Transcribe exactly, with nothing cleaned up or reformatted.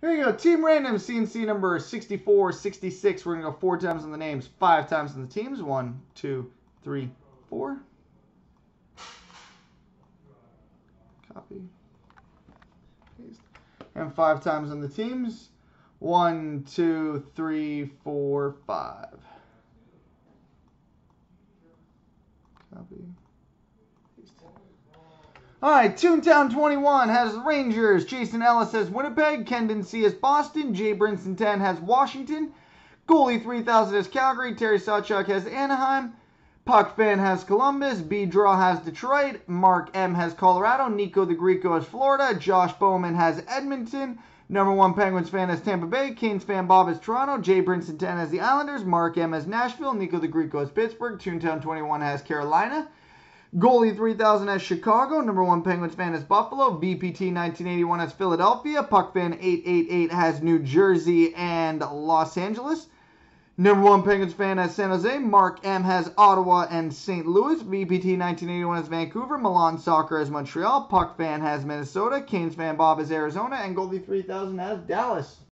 Here you go. Team Random, C N C number sixty-four, sixty-six. We're going to go four times on the names, five times on the teams. One, two, three, four. Copy. Paste. And five times on the teams. One, two, three, four, five. Copy. Paste. All right, Toontown twenty-one has Rangers. Jason Ellis has Winnipeg. Kendon C has Boston. Jay Brinson ten has Washington. Goalie three thousand has Calgary. Terry Sawchuk has Anaheim. Puck Fan has Columbus. B Draw has Detroit. Mark M has Colorado. Nico the Greco has Florida. Josh Bowman has Edmonton. Number one Penguins Fan has Tampa Bay. Canes Fan Bob has Toronto. Jay Brinson ten has the Islanders. Mark M has Nashville. Nico the Greco has Pittsburgh. Toontown twenty-one has Carolina. Goalie three thousand has Chicago. Number one Penguins Fan is Buffalo. V P T nineteen eighty-one has Philadelphia. Puck Fan eight eighty-eight has New Jersey and Los Angeles. Number one Penguins Fan has San Jose. Mark M has Ottawa and Saint Louis. V P T nineteen eighty-one has Vancouver. Milan Soccer has Montreal. Puck Fan has Minnesota. Canes Fan Bob has Arizona. And Goalie three thousand has Dallas.